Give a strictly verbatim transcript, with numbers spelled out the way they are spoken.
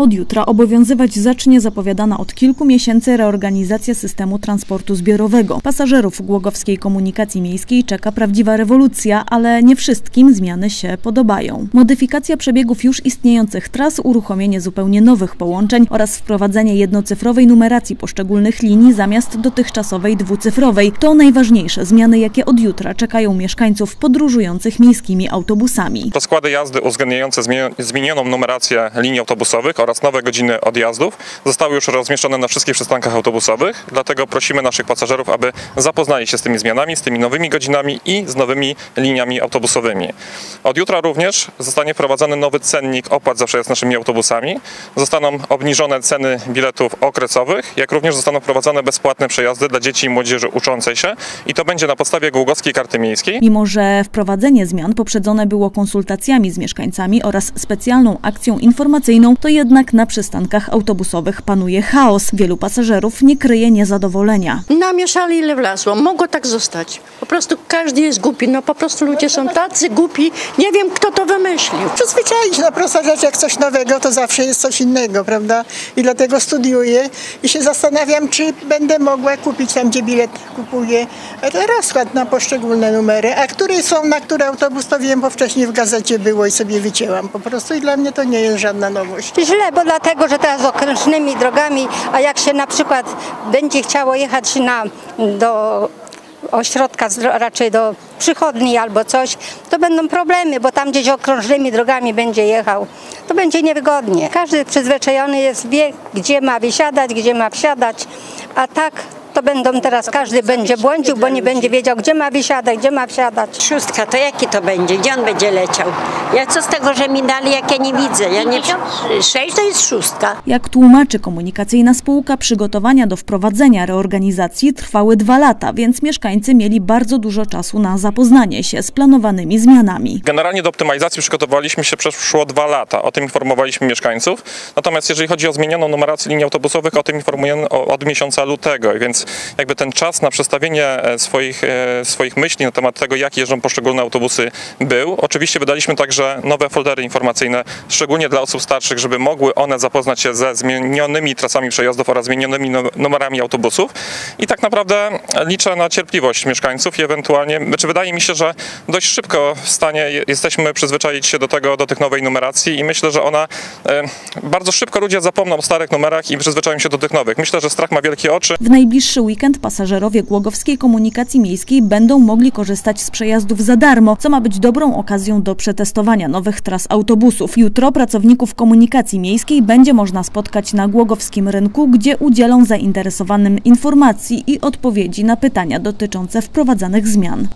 Od jutra obowiązywać zacznie zapowiadana od kilku miesięcy reorganizacja systemu transportu zbiorowego. Pasażerów Głogowskiej Komunikacji Miejskiej czeka prawdziwa rewolucja, ale nie wszystkim zmiany się podobają. Modyfikacja przebiegów już istniejących tras, uruchomienie zupełnie nowych połączeń oraz wprowadzenie jednocyfrowej numeracji poszczególnych linii zamiast dotychczasowej dwucyfrowej to najważniejsze zmiany, jakie od jutra czekają mieszkańców podróżujących miejskimi autobusami. To składy jazdy uwzględniające zmienioną numerację linii autobusowych oraz nowe godziny odjazdów zostały już rozmieszczone na wszystkich przystankach autobusowych, dlatego prosimy naszych pasażerów, aby zapoznali się z tymi zmianami, z tymi nowymi godzinami i z nowymi liniami autobusowymi. Od jutra również zostanie wprowadzony nowy cennik opłat za przejazd naszymi autobusami, zostaną obniżone ceny biletów okresowych, jak również zostaną wprowadzone bezpłatne przejazdy dla dzieci i młodzieży uczącej się i to będzie na podstawie Głogowskiej Karty Miejskiej. Mimo że wprowadzenie zmian poprzedzone było konsultacjami z mieszkańcami oraz specjalną akcją informacyjną, to jednak na przystankach autobusowych panuje chaos. Wielu pasażerów nie kryje niezadowolenia. Namieszali ile wlazło, mogło tak zostać. Po prostu każdy jest głupi, no po prostu ludzie są tacy głupi, nie wiem kto to wymyślił. Przyzwyczaić na prosta rzecz, jak coś nowego to zawsze jest coś innego, prawda? I dlatego studiuję i się zastanawiam, czy będę mogła kupić tam, gdzie bilet kupuję, rozkład na poszczególne numery, a które są, na który autobus to wiem, bo wcześniej w gazecie było i sobie wycięłam po prostu i dla mnie to nie jest żadna nowość. Źle, bo dlatego, że teraz okrężnymi drogami, a jak się na przykład będzie chciało jechać na, do ośrodka, raczej do przychodni albo coś, to będą problemy, bo tam gdzieś okrążnymi drogami będzie jechał. To będzie niewygodnie. Każdy przyzwyczajony jest, wie gdzie ma wysiadać, gdzie ma wsiadać, a tak to będą teraz, każdy będzie błądził, bo nie będzie wiedział, gdzie ma wysiadać, gdzie ma wsiadać. Szóstka, to jaki to będzie? Gdzie on będzie leciał? Ja co z tego, że mi dali, jak ja nie widzę? Ja nie... Sześć to jest szóstka. Jak tłumaczy komunikacyjna spółka, przygotowania do wprowadzenia reorganizacji trwały dwa lata, więc mieszkańcy mieli bardzo dużo czasu na zapoznanie się z planowanymi zmianami. Generalnie do optymalizacji przygotowaliśmy się przeszło dwa lata. O tym informowaliśmy mieszkańców. Natomiast jeżeli chodzi o zmienioną numerację linii autobusowych, o tym informujemy od miesiąca lutego, więc jakby ten czas na przestawienie swoich, swoich myśli na temat tego, jak jeżdżą poszczególne autobusy był. Oczywiście wydaliśmy także nowe foldery informacyjne, szczególnie dla osób starszych, żeby mogły one zapoznać się ze zmienionymi trasami przejazdów oraz zmienionymi numerami autobusów. I tak naprawdę liczę na cierpliwość mieszkańców i ewentualnie, czy wydaje mi się, że dość szybko w stanie jesteśmy przyzwyczaić się do tego, do tych nowej numeracji i myślę, że ona bardzo szybko ludzie zapomną o starych numerach i przyzwyczają się do tych nowych. Myślę, że strach ma wielkie oczy. W najbliższy weekend pasażerowie Głogowskiej Komunikacji Miejskiej będą mogli korzystać z przejazdów za darmo, co ma być dobrą okazją do przetestowania nowych tras autobusów. Jutro pracowników komunikacji miejskiej będzie można spotkać na Głogowskim Rynku, gdzie udzielą zainteresowanym informacji i odpowiedzi na pytania dotyczące wprowadzanych zmian.